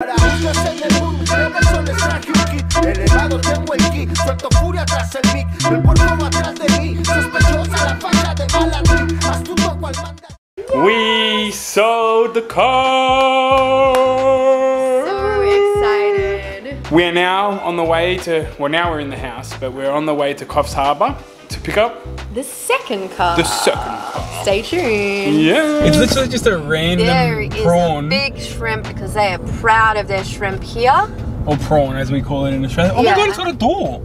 Para uno es el mundo, eso es Yuki. Elevado de Waiki, suelto furia tras el mic. El polvo atrás de mí, sospechosa la facha de Baladín. Astuto cual manda. We sold the car. So excited. We're now on the way to, well now we're in the house, but we're on the way to Coffs Harbour to pick up the second car. The second car. Stay tuned. Yeah. It's literally just a random prawn. There is a big shrimp because they are proud of their shrimp here. Or prawn as we call it in Australia. Oh yeah. My god, it's got a door.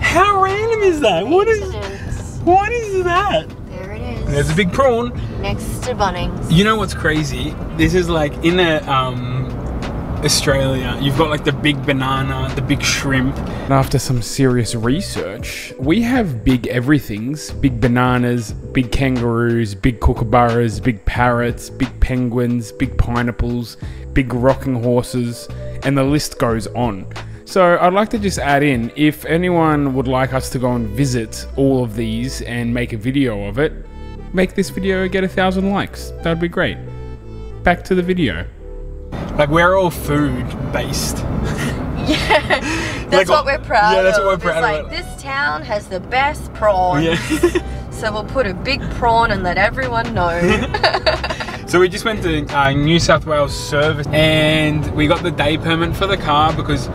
How random is that? What is that? There it is. There's a big prawn. Next to Bunnings. You know what's crazy? This is like in a, Australia, you've got like the big banana, the big shrimp. And after some serious research, we have big everythings, big bananas, big kangaroos, big kookaburras, big parrots, big penguins, big pineapples, big rocking horses, and the list goes on. So I'd like to just add in, if anyone would like us to go and visit all of these and make a video of it, make this video get 1,000 likes. That'd be great. Back to the video. Like, we're all food-based. Yeah, that's like, what we're proud of. Yeah, that's what we're proud of. Like, this town has the best prawns. Yeah. So we'll put a big prawn and let everyone know. So we just went to New South Wales service and we got the day permit for the car because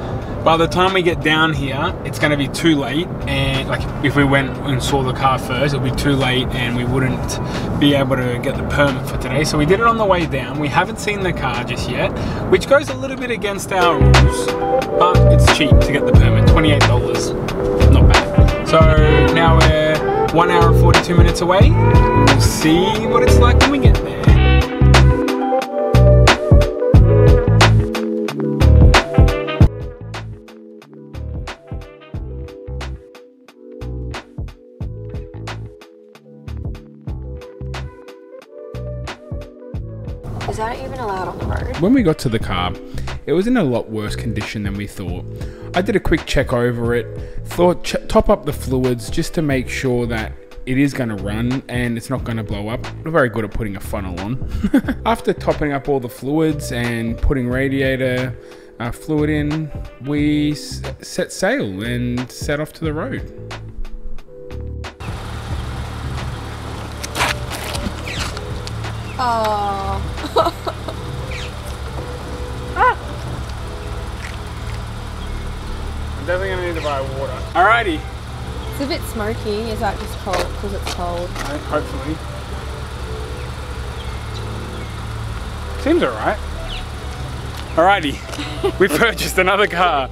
by the time we get down here, it's going to be too late. And like, if we went and saw the car first, it'd be too late and we wouldn't be able to get the permit for today. So we did it on the way down. We haven't seen the car just yet, which goes a little bit against our rules, but it's cheap to get the permit, $28, not bad. So now we're 1 hour and 42 minutes away. We'll see what it's like when we get there. Is that even allowed on the road? When we got to the car, it was in a lot worse condition than we thought. I did a quick check over it, thought top up the fluids just to make sure that it is going to run and it's not going to blow up. We're very good at putting a funnel on. After topping up all the fluids and putting radiator fluid in, we set sail and set off to the road. Oh. Ah. I'm definitely going to need to buy water. Alrighty. It's a bit smoky. Is that just cold? Because it's cold. Hopefully. Seems alright. Alrighty. We purchased another car.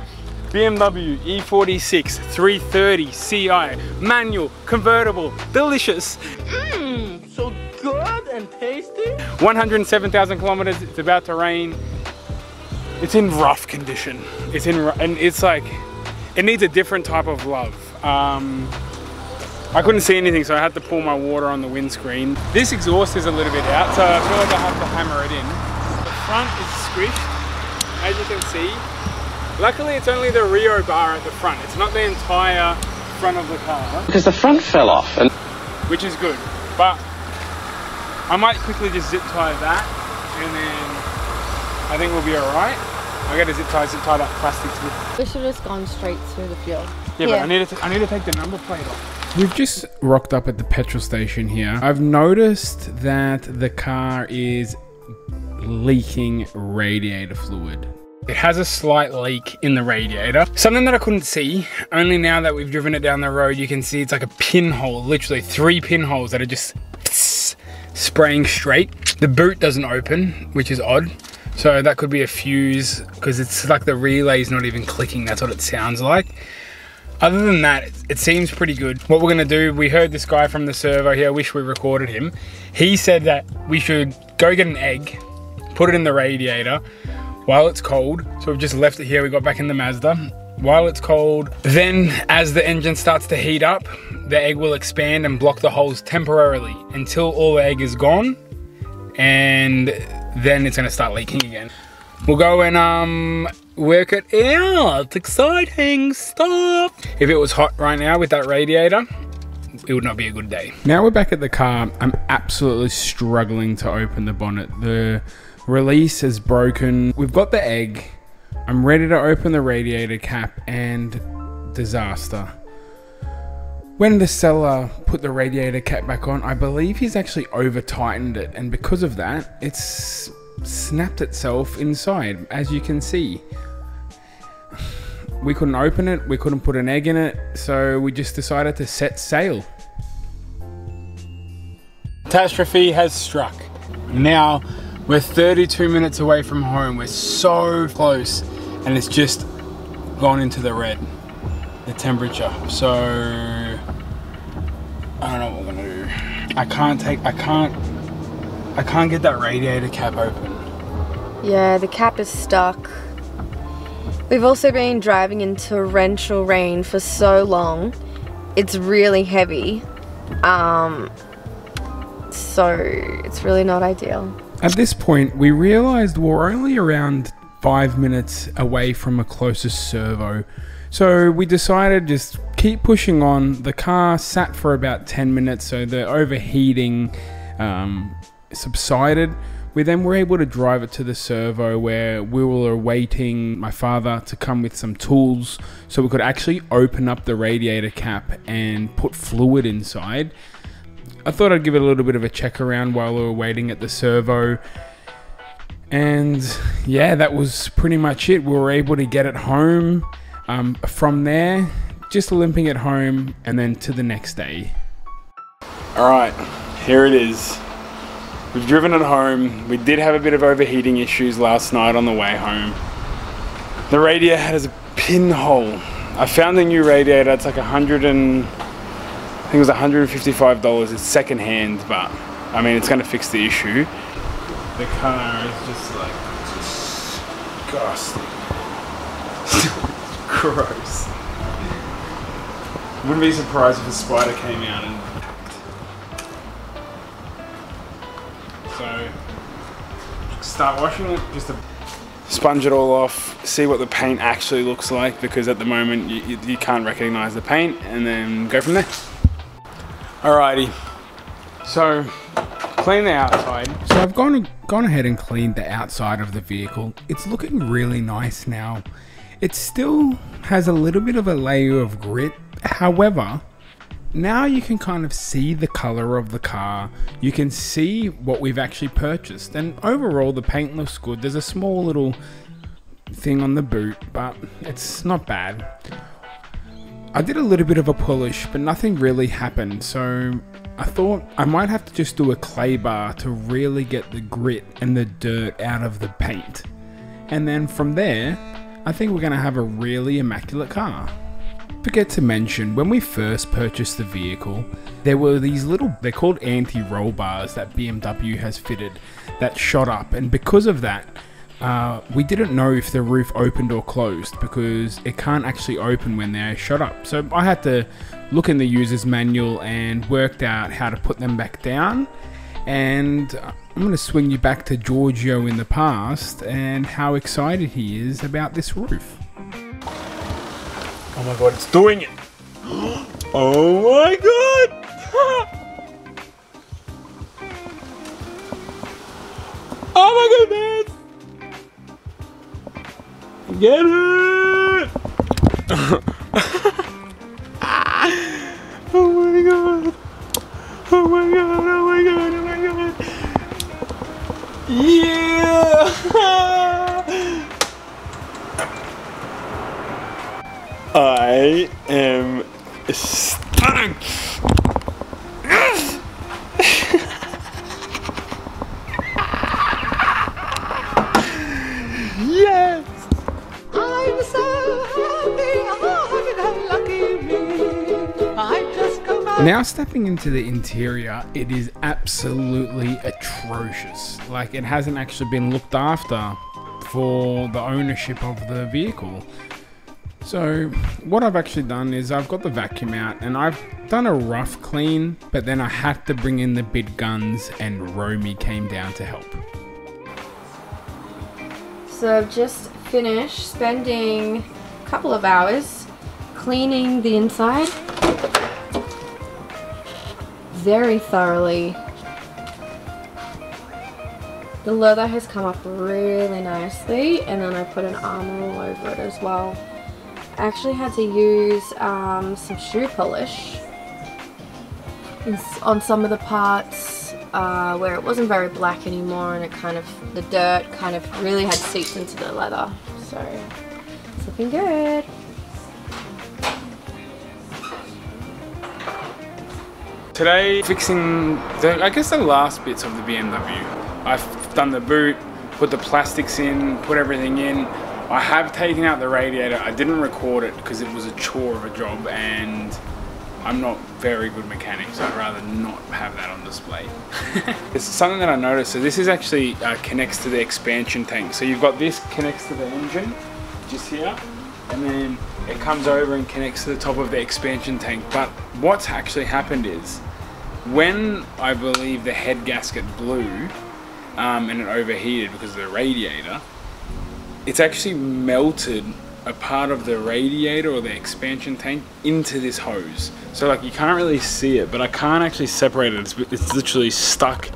BMW E46 330 CI. Manual. Convertible. Delicious. Mmm. So good and tasty. 107,000 kilometers. It's about to rain. It's in rough condition. It's in, and it's like, it needs a different type of love. I couldn't see anything, so I had to pour my water on the windscreen. This exhaust is a little bit out, so I feel like I have to hammer it in. The front is squished, as you can see. Luckily, it's only the rear bar at the front. It's not the entire front of the car. Because the front fell off. And which is good, but I might quickly just zip tie that and then I think we'll be alright. I gotta zip tie that plastic to the... We should have just gone straight through the fuel. Yeah, but I need to take the number plate off. We've just rocked up at the petrol station here. I've noticed that the car is leaking radiator fluid. It has a slight leak in the radiator. Something that I couldn't see, only now that we've driven it down the road, you can see it's like a pinhole, literally 3 pinholes that are just spraying straight. The boot doesn't open, which is odd. So that could be a fuse because it's like the relay's not even clicking. That's what it sounds like. Other than that, it seems pretty good. What we're gonna do, we heard this guy from the servo here. I wish we recorded him. He said that we should go get an egg, put it in the radiator while it's cold. So we've just left it here. We got back in the Mazda. While it's cold, then as the engine starts to heat up, the egg will expand and block the holes temporarily until all the egg is gone, and then it's gonna start leaking again. We'll go and work it out. Exciting stuff. If it was hot right now with that radiator, it would not be a good day. Now we're back at the car. I'm absolutely struggling to open the bonnet. The Release is broken. We've got the egg. I'm ready to open the radiator cap, and disaster. When the seller put the radiator cap back on, I believe he's actually over tightened it, and because of that, it's snapped itself inside, as you can see. We couldn't open it, we couldn't put an egg in it, so we just decided to set sail. Catastrophe has struck. Now we're 32 minutes away from home. We're so close, and it's just gone into the red, the temperature. So I don't know what we're gonna do. I can't get that radiator cap open. Yeah, the cap is stuck. We've also been driving in torrential rain for so long. It's really heavy. So it's really not ideal. At this point, we realized we're only around 5 minutes away from a closest servo. So we decided just keep pushing on. The car sat for about 10 minutes, so the overheating subsided. We then were able to drive it to the servo where we were awaiting my father to come with some tools so we could actually open up the radiator cap and put fluid inside. I thought I'd give it a little bit of a check around while we were waiting at the servo. And yeah, that was pretty much it. We were able to get it home. From there, just limping it home and then to the next day. All right, here it is. We've driven it home. We did have a bit of overheating issues last night on the way home. The radiator has a pinhole. I found a new radiator. It's like I think it was $155. It's secondhand, but I mean, it's going to fix the issue. The car is just like disgusting. Gross. Wouldn't be surprised if a spider came out and attacked. So start washing it, just to sponge it all off, see what the paint actually looks like, because at the moment you can't recognize the paint, and then go from there. Alrighty, so clean the outside. So I've gone ahead and cleaned the outside of the vehicle. It's looking really nice now. It still has a little bit of a layer of grit. However, now you can kind of see the color of the car. You can see what we've actually purchased. And overall, the paint looks good. There's a small little thing on the boot, but it's not bad. I did a little bit of a polish, but nothing really happened, so I thought I might have to just do a clay bar to really get the grit and the dirt out of the paint. And then from there, I think we're going to have a really immaculate car. Forget to mention, when we first purchased the vehicle, there were these little, they're called anti-roll bars that BMW has fitted that shot up, and because of that, we didn't know if the roof opened or closed because it can't actually open when they're shut up. So I had to look in the user's manual and worked out how to put them back down. And I'm going to swing you back to Giorgio in the past and how excited he is about this roof. Oh my God, it's doing it. Oh my God. Oh my goodness. Get it! Oh my God! Oh my God! Oh my God! Oh my God! Yeah! I am stoked! Yes! Yes! I'm so happy, oh, lucky me. I've just come out. Now stepping into the interior, it is absolutely atrocious. Like, it hasn't actually been looked after for the ownership of the vehicle. So what I've actually done is I've got the vacuum out and I've done a rough clean, but then I had to bring in the big guns and Romy came down to help. So I've just finished spending a couple of hours cleaning the inside very thoroughly. The leather has come up really nicely, and then I put an armor all over it as well. I actually had to use some shoe polish on some of the parts where it wasn't very black anymore, and it kind of, the dirt kind of really had seeped into the leather. So it's looking good. Today, fixing I guess the last bits of the BMW. I've done the boot, put the plastics in, put everything in. I have taken out the radiator. I didn't record it because it was a chore of a job, and I'm not very good mechanic, so I'd rather not have that on display. It's something that I noticed. So this is actually connects to the expansion tank. So you've got this connects to the engine, just here, and then it comes over and connects to the top of the expansion tank. But what's actually happened is, when I believe the head gasket blew and it overheated because of the radiator, it's actually melted a part of the radiator or the expansion tank into this hose. So like you can't really see it, but I can't actually separate it. It's literally stuck in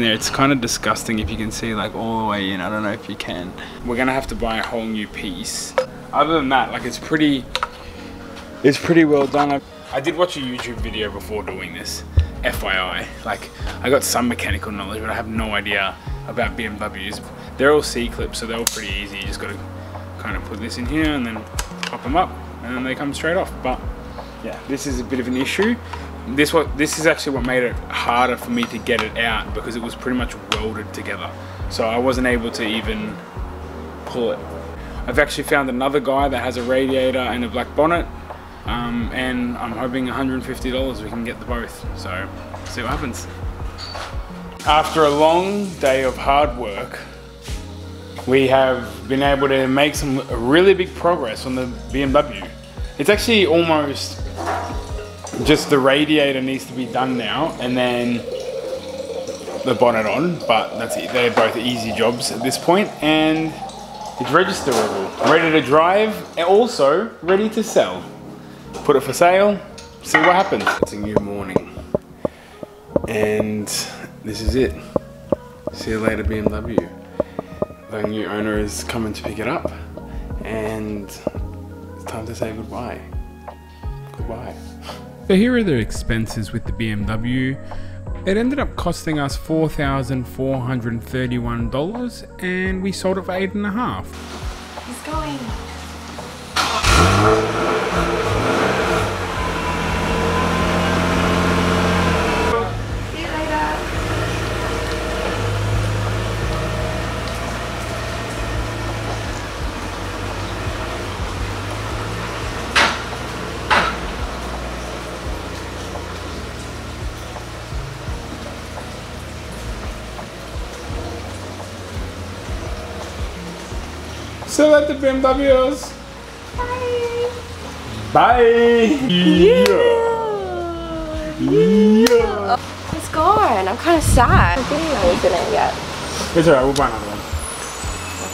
there. It's kind of disgusting if you can see like all the way in. I don't know if you can. We're gonna have to buy a whole new piece. Other than that, like it's pretty well done. I did watch a YouTube video before doing this, FYI. Like, I got some mechanical knowledge, but I have no idea about BMWs. They're all C-clips, so they're all pretty easy. You just gotta kind of put this in here and then pop them up, and then they come straight off. But yeah, this is a bit of an issue. This is actually what made it harder for me to get it out, because it was pretty much welded together. So I wasn't able to even pull it. I've actually found another guy that has a radiator and a black bonnet. And I'm hoping $150 we can get the both, so see what happens. After a long day of hard work, we have been able to make some really big progress on the BMW. It's actually almost just the radiator needs to be done now, and then the bonnet on, but that's it. They're both easy jobs at this point, and it's registerable, ready to drive, and also ready to sell. Put it for sale, see what happens. It's a new morning, and this is it. See you later, BMW. The new owner is coming to pick it up, and it's time to say goodbye. Goodbye. So here are the expenses with the BMW. It ended up costing us $4,431, and we sold it for 8.5. He's going. Still at the BMWs. Bye. Bye. Yeah. Yeah. It's gone. I'm kind of sad. I didn't know it's in it yet. It's alright. We'll buy another one.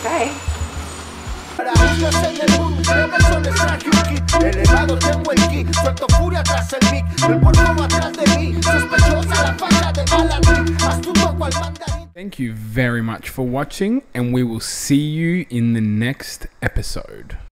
Okay. Thank you very much for watching, and we will see you in the next episode.